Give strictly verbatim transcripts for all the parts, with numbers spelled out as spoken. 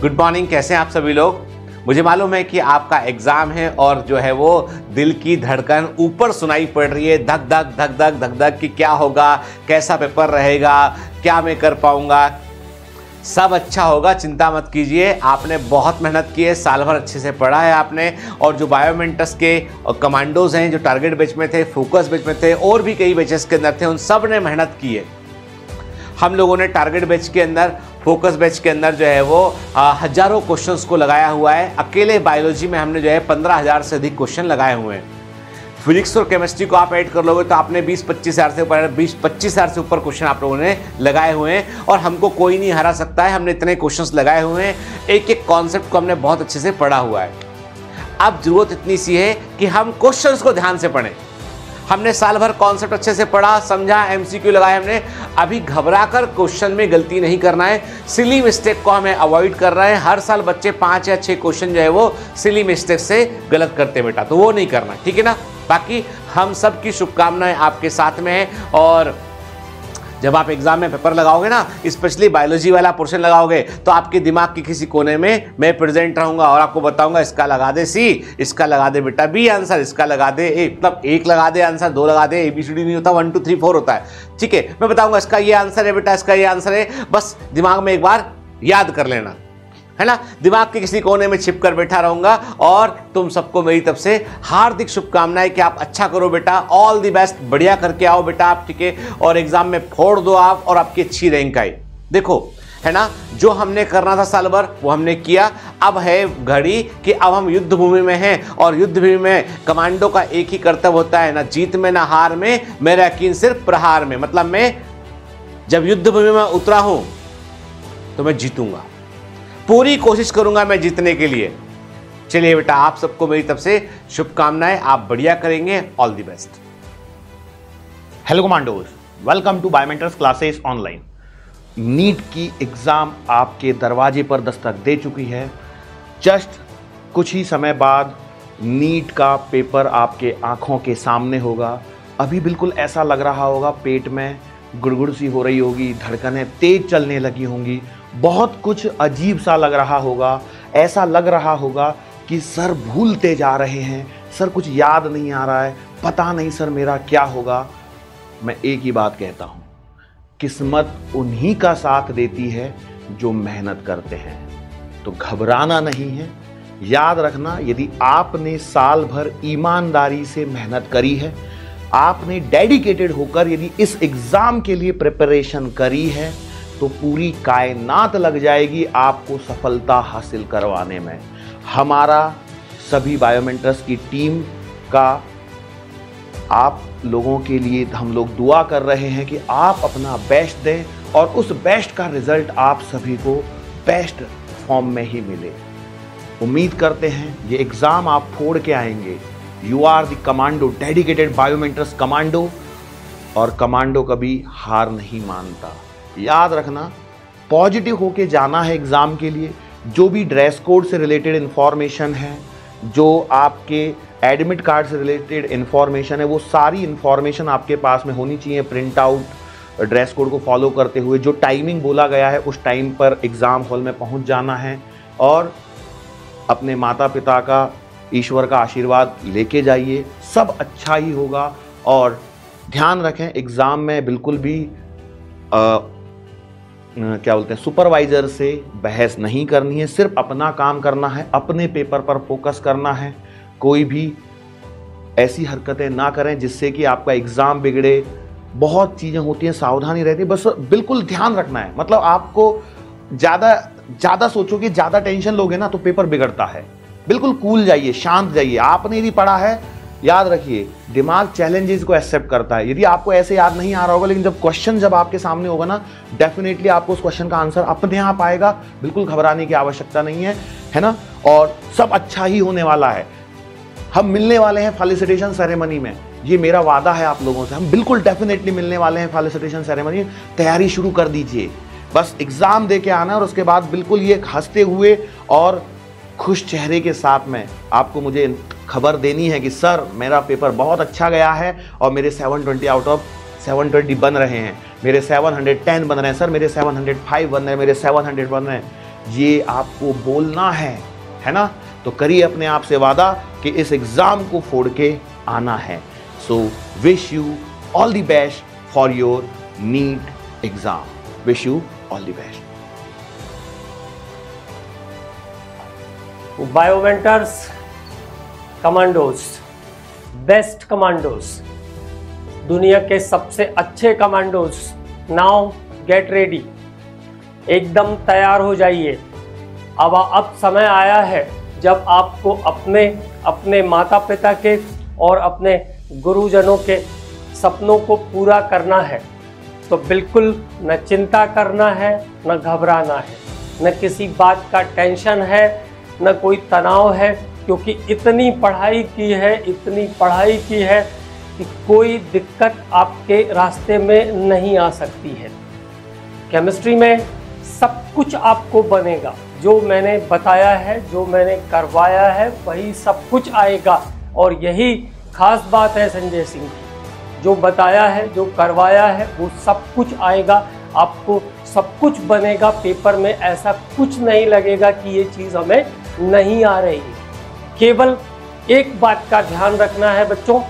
Good morning, कैसे हैं आप सभी लोग। मुझे मालूम है कि आपका एग्ज़ाम है और जो है वो दिल की धड़कन ऊपर सुनाई पड़ रही है, धक धक धक धक धक धक कि क्या होगा, कैसा पेपर रहेगा, क्या मैं कर पाऊँगा। सब अच्छा होगा, चिंता मत कीजिए। आपने बहुत मेहनत की है, साल भर अच्छे से पढ़ा है आपने। और जो बायोमेंटर्स के कमांडोज़ हैं, जो टारगेट बैच में थे, फोकस बैच में थे और भी कई बैचेस के अंदर थे, उन सब ने मेहनत की है। हम लोगों ने टारगेट बैच के अंदर, फोकस बैच के अंदर जो है वो हज़ारों क्वेश्चंस को लगाया हुआ है। अकेले बायोलॉजी में हमने जो है पंद्रह हज़ार से अधिक क्वेश्चन लगाए हुए हैं। फिजिक्स और केमिस्ट्री को आप ऐड कर लोगे तो आपने बीस पच्चीस हज़ार से ऊपर बीस पच्चीस हज़ार से ऊपर क्वेश्चन आप लोगों ने लगाए हुए हैं और हमको कोई नहीं हरा सकता है। हमने इतने क्वेश्चंस लगाए हुए हैं, एक एक कॉन्सेप्ट को हमने बहुत अच्छे से पढ़ा हुआ है। अब ज़रूरत इतनी सी है कि हम क्वेश्चंस को ध्यान से पढ़ें। हमने साल भर कॉन्सेप्ट अच्छे से पढ़ा, समझा, एमसीक्यू लगाए हमने। अभी घबराकर क्वेश्चन में गलती नहीं करना है। सिली मिस्टेक को हमें अवॉइड कर रहे हैं। हर साल बच्चे पाँच या छः क्वेश्चन जो है वो सिली मिस्टेक से गलत करते बेटा, तो वो नहीं करना, ठीक है ना। बाकी हम सब की शुभकामनाएं आपके साथ में हैं। और जब आप एग्ज़ाम में पेपर लगाओगे ना, स्पेशली बायोलॉजी वाला पोर्शन लगाओगे, तो आपके दिमाग के किसी कोने में मैं प्रेजेंट रहूँगा और आपको बताऊँगा इसका लगा दे सी, इसका लगा दे बेटा बी आंसर, इसका लगा दे ए, मतलब एक लगा दे आंसर, दो लगा दे, ए बी सी डी नहीं होता, वन टू थ्री फोर होता है, ठीक है। मैं बताऊँगा इसका ये आंसर है बेटा, इसका ये आंसर है। बस दिमाग में एक बार याद कर लेना, है ना। दिमाग के किसी कोने में छिप कर बैठा रहूँगा। और तुम सबको मेरी तरफ से हार्दिक शुभकामनाएं कि आप अच्छा करो बेटा, ऑल दी बेस्ट, बढ़िया करके आओ बेटा आप, ठीक है। और एग्ज़ाम में फोड़ दो आप और आपकी अच्छी रैंक आई। देखो, है ना, जो हमने करना था साल भर वो हमने किया। अब है घड़ी कि अब हम युद्ध भूमि में हैं और युद्ध भूमि में कमांडो का एक ही कर्तव्य होता है, ना जीत में ना हार में, मेरा यकीन सिर्फ प्रहार में। मतलब मैं जब युद्ध भूमि में उतरा हूँ तो मैं जीतूँगा, पूरी कोशिश करूंगा मैं जीतने के लिए। चलिए बेटा, आप सबको मेरी तरफ से शुभकामनाएं, आप बढ़िया करेंगे, all the best. Hello commandos, welcome to Biomentors classes online. NEET की एग्ज़ाम आपके दरवाजे पर दस्तक दे चुकी है। जस्ट कुछ ही समय बाद नीट का पेपर आपके आँखों के सामने होगा। अभी बिल्कुल ऐसा लग रहा होगा, पेट में गुड़गुड़ सी हो रही होगी, धड़कनें तेज चलने लगी होंगी, बहुत कुछ अजीब सा लग रहा होगा। ऐसा लग रहा होगा कि सर भूलते जा रहे हैं, सर कुछ याद नहीं आ रहा है, पता नहीं सर मेरा क्या होगा। मैं एक ही बात कहता हूँ, किस्मत उन्हीं का साथ देती है जो मेहनत करते हैं। तो घबराना नहीं है। याद रखना, यदि आपने साल भर ईमानदारी से मेहनत करी है, आपने डेडिकेटेड होकर यदि इस एग्ज़ाम के लिए प्रिपरेशन करी है, तो पूरी कायनात लग जाएगी आपको सफलता हासिल करवाने में। हमारा सभी बायोमेंटर्स की टीम का आप लोगों के लिए हम लोग दुआ कर रहे हैं कि आप अपना बेस्ट दें और उस बेस्ट का रिज़ल्ट आप सभी को बेस्ट फॉर्म में ही मिले। उम्मीद करते हैं ये एग्ज़ाम आप फोड़ के आएंगे। You are the commando, dedicated Biomentors commando, और कमांडो कभी हार नहीं मानता। याद रखना, पॉजिटिव होके जाना है एग्ज़ाम के लिए। जो भी ड्रेस कोड से रिलेटेड इन्फॉर्मेशन है, जो आपके एडमिट कार्ड से रिलेटेड इन्फॉर्मेशन है, वो सारी इन्फॉर्मेशन आपके पास में होनी चाहिए। प्रिंट आउट, ड्रेस कोड को फॉलो करते हुए जो टाइमिंग बोला गया है उस टाइम पर एग्ज़ाम हॉल में पहुंच जाना है और अपने माता पिता का, ईश्वर का आशीर्वाद लेके जाइए। सब अच्छा ही होगा। और ध्यान रखें, एग्ज़ाम में बिल्कुल भी आ, क्या बोलते हैं, सुपरवाइज़र से बहस नहीं करनी है। सिर्फ अपना काम करना है, अपने पेपर पर फोकस करना है। कोई भी ऐसी हरकतें ना करें जिससे कि आपका एग्ज़ाम बिगड़े। बहुत चीज़ें होती हैं, सावधानी रहती है, बस बिल्कुल ध्यान रखना है। मतलब आपको ज़्यादा ज़्यादा सोचोगे, ज़्यादा टेंशन लोगे ना, तो पेपर बिगड़ता है। बिल्कुल कूल जाइए, शांत जाइए। आपने यदि पढ़ा है, याद रखिए दिमाग चैलेंजेस को एक्सेप्ट करता है। यदि आपको ऐसे याद नहीं आ रहा होगा, लेकिन जब क्वेश्चन जब आपके सामने होगा ना, डेफिनेटली आपको उस क्वेश्चन का आंसर अपने आप आएगा। बिल्कुल घबराने की आवश्यकता नहीं है, है ना। और सब अच्छा ही होने वाला है। हम मिलने वाले हैं फेलिसिटेशन सेरेमनी में, ये मेरा वादा है आप लोगों से। हम बिल्कुल डेफिनेटली मिलने वाले हैं फेलिसिटेशन सेरेमनी में। तैयारी शुरू कर दीजिए, बस एग्ज़ाम दे के आना है और उसके बाद बिल्कुल ये हंसते हुए और खुश चेहरे के साथ में आपको मुझे खबर देनी है कि सर मेरा पेपर बहुत अच्छा गया है और मेरे seven twenty out of seven twenty बन रहे हैं, मेरे सेवन हंड्रेड टेन बन रहे हैं सर, मेरे सेवन हंड्रेड फाइव बन रहे हैं, मेरे सेवन हंड्रेड बन रहे हैं। ये आपको बोलना है, है ना। तो करिए अपने आप से वादा कि इस एग्ज़ाम को फोड़ के आना है। So wish you all the best for your NEET exam. Wish you all the best. Biomentors commandos, best commandos, दुनिया के सबसे अच्छे कमांडोज, नाउ गेट रेडी, एकदम तैयार हो जाइए। अब अब समय आया है जब आपको अपने अपने माता पिता के और अपने गुरुजनों के सपनों को पूरा करना है। तो बिल्कुल न चिंता करना है, न घबराना है, न किसी बात का टेंशन है, न कोई तनाव है, क्योंकि इतनी पढ़ाई की है, इतनी पढ़ाई की है कि कोई दिक्कत आपके रास्ते में नहीं आ सकती है। केमिस्ट्री में सब कुछ आपको बनेगा, जो मैंने बताया है, जो मैंने करवाया है, वही सब कुछ आएगा। और यही खास बात है संजय सिंह की, जो बताया है, जो करवाया है, वो सब कुछ आएगा, आपको सब कुछ बनेगा पेपर में। ऐसा कुछ नहीं लगेगा कि ये चीज़ हमें नहीं आ रही है। केवल एक बात का ध्यान रखना है बच्चों,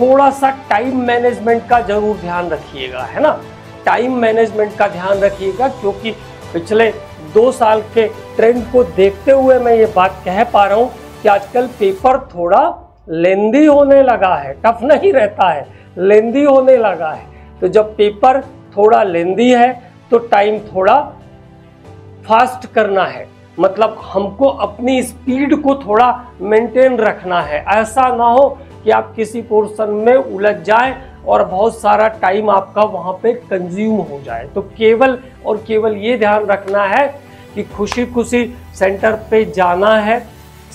थोड़ा सा टाइम मैनेजमेंट का जरूर ध्यान रखिएगा, है ना। टाइम मैनेजमेंट का ध्यान रखिएगा, क्योंकि पिछले दो साल के ट्रेंड को देखते हुए मैं ये बात कह पा रहा हूँ कि आजकल पेपर थोड़ा लेंदी होने लगा है, टफ नहीं रहता है, लेंदी होने लगा है। तो जब पेपर थोड़ा लेंदी है तो टाइम थोड़ा फास्ट करना है, मतलब हमको अपनी स्पीड को थोड़ा मेंटेन रखना है। ऐसा ना हो कि आप किसी पोर्शन में उलझ जाएं और बहुत सारा टाइम आपका वहाँ पे कंज्यूम हो जाए। तो केवल और केवल ये ध्यान रखना है कि खुशी खुशी सेंटर पे जाना है,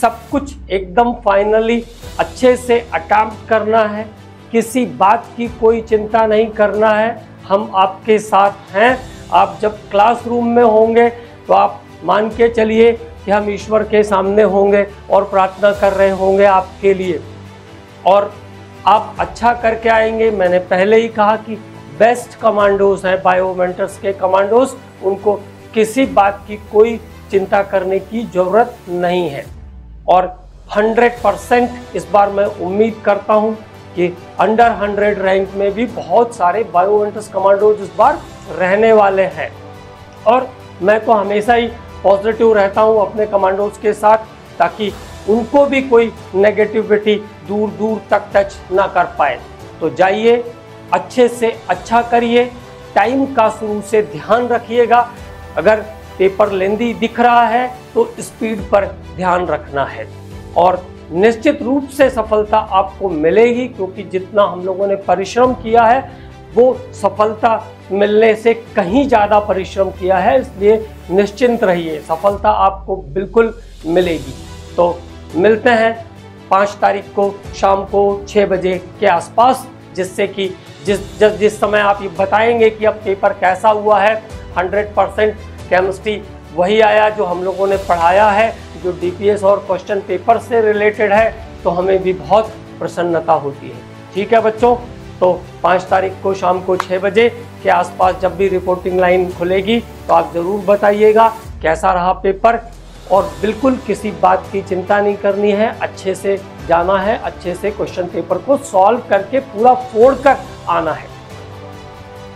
सब कुछ एकदम फाइनली अच्छे से अटैम्प्ट करना है, किसी बात की कोई चिंता नहीं करना है। हम आपके साथ हैं, आप जब क्लासरूम में होंगे तो आप मान के चलिए कि हम ईश्वर के सामने होंगे और प्रार्थना कर रहे होंगे आपके लिए, और आप अच्छा करके आएंगे। मैंने पहले ही कहा कि बेस्ट कमांडोज हैं बायोमेंटर्स के कमांडोज, उनको किसी बात की कोई चिंता करने की ज़रूरत नहीं है। और हंड्रेड परसेंट इस बार मैं उम्मीद करता हूं कि अंडर हंड्रेड रैंक में भी बहुत सारे बायोमेंटर्स कमांडोज इस बार रहने वाले हैं। और मैं तो हमेशा ही पॉजिटिव रहता हूं अपने कमांडोज के साथ, ताकि उनको भी कोई नेगेटिविटी दूर दूर तक टच ना कर पाए। तो जाइए, अच्छे से अच्छा करिए, टाइम का शुरू से ध्यान रखिएगा। अगर पेपर लेंदी दिख रहा है तो स्पीड पर ध्यान रखना है, और निश्चित रूप से सफलता आपको मिलेगी, क्योंकि जितना हम लोगों ने परिश्रम किया है वो सफलता मिलने से कहीं ज़्यादा परिश्रम किया है। इसलिए निश्चिंत रहिए, सफलता आपको बिल्कुल मिलेगी। तो मिलते हैं पाँच तारीख को शाम को छः बजे के आसपास, जिससे कि जिस जिस जिस समय आप ये बताएंगे कि अब पेपर कैसा हुआ है। हंड्रेड परसेंट केमिस्ट्री वही आया जो हम लोगों ने पढ़ाया है, जो डी पी एस और क्वेश्चन पेपर से रिलेटेड है, तो हमें भी बहुत प्रसन्नता होती है। ठीक है बच्चों, तो पाँच तारीख को शाम को छः बजे के आसपास जब भी रिपोर्टिंग लाइन खुलेगी तो आप ज़रूर बताइएगा कैसा रहा पेपर। और बिल्कुल किसी बात की चिंता नहीं करनी है, अच्छे से जाना है, अच्छे से क्वेश्चन पेपर को सॉल्व करके पूरा फोड़ कर आना है।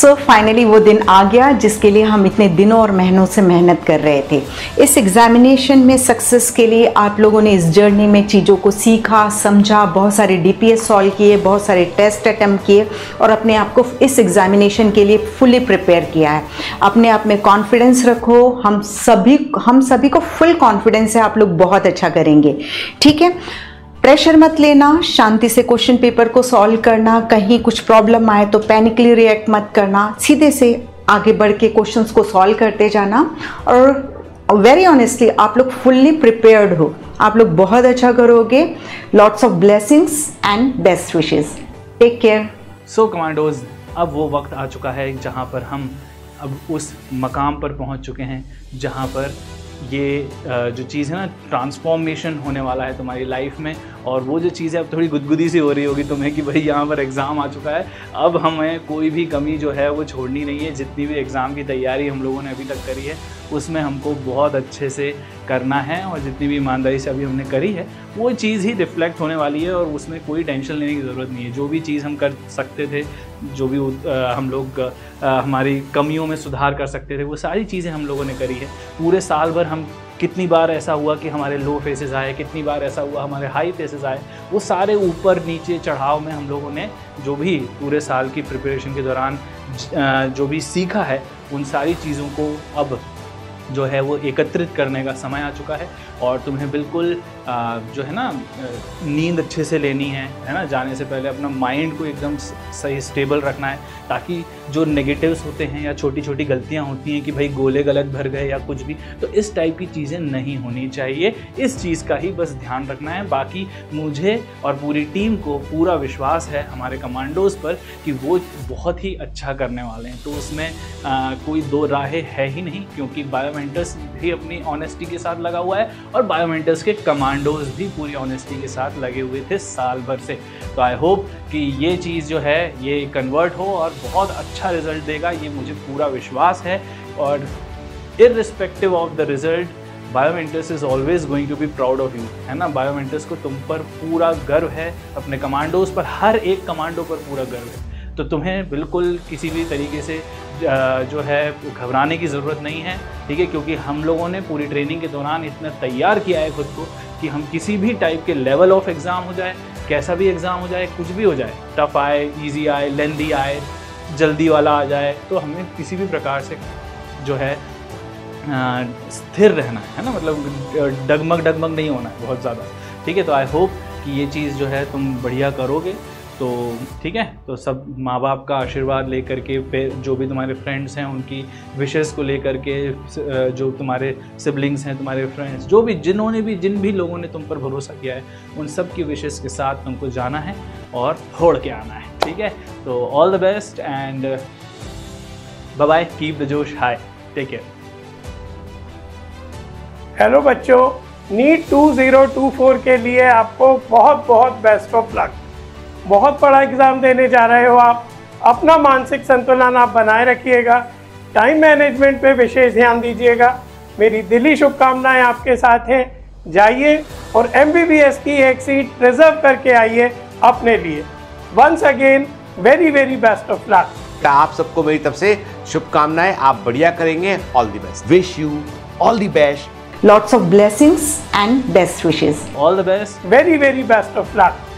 सो फाइनली वो दिन आ गया जिसके लिए हम इतने दिनों और महीनों से मेहनत कर रहे थे। इस एग्जामिनेशन में सक्सेस के लिए आप लोगों ने इस जर्नी में चीज़ों को सीखा, समझा, बहुत सारे डी पी एस सॉल्व किए, बहुत सारे टेस्ट अटैम्प्ट किए, और अपने आप को इस एग्जामिनेशन के लिए फुली प्रिपेयर किया है। अपने आप में कॉन्फिडेंस रखो, हम सभी हम सभी को फुल कॉन्फिडेंस है आप लोग बहुत अच्छा करेंगे। ठीक है, प्रेशर मत लेना, शांति से क्वेश्चन पेपर को सॉल्व करना, कहीं कुछ प्रॉब्लम आए तो पैनिकली रिएक्ट मत करना, सीधे से आगे बढ़ के क्वेश्चंस को सॉल्व करते जाना। और वेरी ऑनेस्टली आप लोग फुल्ली प्रिपेयर्ड हो, आप लोग बहुत अच्छा करोगे। Lots of blessings and best wishes, take care. So commandos, अब वो वक्त आ चुका है जहाँ पर हम अब उस मकाम पर पहुँच चुके हैं जहाँ पर ये जो चीज़ है ना, ट्रांसफॉर्मेशन होने वाला है तुम्हारी लाइफ में, और वो जो चीज़ है अब थोड़ी गुदगुदी सी हो रही होगी तुम्हें कि भाई यहाँ पर एग्ज़ाम आ चुका है, अब हमें कोई भी कमी जो है वो छोड़नी नहीं है। जितनी भी एग्ज़ाम की तैयारी हम लोगों ने अभी तक करी है उसमें हमको बहुत अच्छे से करना है, और जितनी भी ईमानदारी से अभी हमने करी है वो चीज़ ही रिफ्लेक्ट होने वाली है, और उसमें कोई टेंशन लेने की ज़रूरत नहीं है। जो भी चीज़ हम कर सकते थे, जो भी आ, हम लोग आ, हमारी कमियों में सुधार कर सकते थे, वो सारी चीज़ें हम लोगों ने करी है। पूरे साल भर हम कितनी बार ऐसा हुआ कि हमारे लो फेसेस आए, कितनी बार ऐसा हुआ हमारे हाई फेसेस आए, वो सारे ऊपर नीचे चढ़ाव में हम लोगों ने जो भी पूरे साल की प्रिपरेशन के दौरान जो भी सीखा है उन सारी चीज़ों को अब जो है वो एकत्रित करने का समय आ चुका है। और तुम्हें बिल्कुल आ, जो है ना नींद अच्छे से लेनी है है ना, जाने से पहले अपना माइंड को एकदम सही स्टेबल रखना है, ताकि जो नेगेटिव्स होते हैं या छोटी छोटी गलतियां होती हैं कि भाई गोले गलत भर गए या कुछ भी, तो इस टाइप की चीज़ें नहीं होनी चाहिए। इस चीज़ का ही बस ध्यान रखना है। बाकी मुझे और पूरी टीम को पूरा विश्वास है हमारे कमांडोज़ पर कि वो बहुत ही अच्छा करने वाले हैं, तो उसमें आ, कोई दो राहें है ही नहीं, क्योंकि बायोमेंटर्स भी अपनी ऑनेस्टी के साथ लगा हुआ है और बायोमेंटर्स के कमांडोज भी पूरी ऑनेस्टी के साथ लगे हुए थे साल भर से। तो आई होप कि ये चीज़ जो है ये कन्वर्ट हो और बहुत अच्छा रिजल्ट देगा, ये मुझे पूरा विश्वास है। और irrespective of the result Biomentors is always going to be proud of you, है ना। बायोमेंटर्स को तुम पर पूरा गर्व है, अपने कमांडोज पर, हर एक कमांडो पर पूरा गर्व है। तो तुम्हें बिल्कुल किसी भी तरीके से जो है घबराने की ज़रूरत नहीं है, ठीक है, क्योंकि हम लोगों ने पूरी ट्रेनिंग के दौरान इतना तैयार किया है ख़ुद को कि हम किसी भी टाइप के लेवल ऑफ एग्ज़ाम हो जाए, कैसा भी एग्ज़ाम हो जाए, कुछ भी हो जाए, टफ आए, इजी आए, लेंदी आए, जल्दी वाला आ जाए, तो हमें किसी भी प्रकार से जो है आ, स्थिर रहना है, है ना, मतलब डगमग डगमग नहीं होना है बहुत ज़्यादा, ठीक है। तो आई होप कि ये चीज़ जो है तुम बढ़िया करोगे, तो ठीक है। तो सब माँ बाप का आशीर्वाद ले करके, फिर जो भी तुम्हारे फ्रेंड्स हैं उनकी विशेज़ को ले करके, जो तुम्हारे सिबलिंग्स हैं, तुम्हारे फ्रेंड्स, जो भी जिन्होंने भी जिन भी लोगों ने तुम पर भरोसा किया है, उन सब की विशेज़ के साथ तुमको जाना है और होड़ के आना है, ठीक है। तो all the best and bye bye, keep the जोश हाई, टेक केयर। हेलो बच्चों, NEET two zero two four के लिए आपको बहुत बहुत बेस्ट ऑफ लक। बहुत बड़ा एग्ज़ाम देने जा रहे हो आप, अपना मानसिक संतुलन आप बनाए रखिएगा, टाइम मैनेजमेंट पे विशेष ध्यान दीजिएगा। मेरी दिली शुभकामनाएं आपके साथ हैं। जाइए और एम बी बी एस की एक सीट रिजर्व करके आइए अपने लिए। Once again very very best of luck. आप सबको मेरी तरफ से शुभकामनाएं, आप बढ़िया करेंगे, all the best, wish you all the best, lots of blessings and best wishes, all the best, very very best of luck.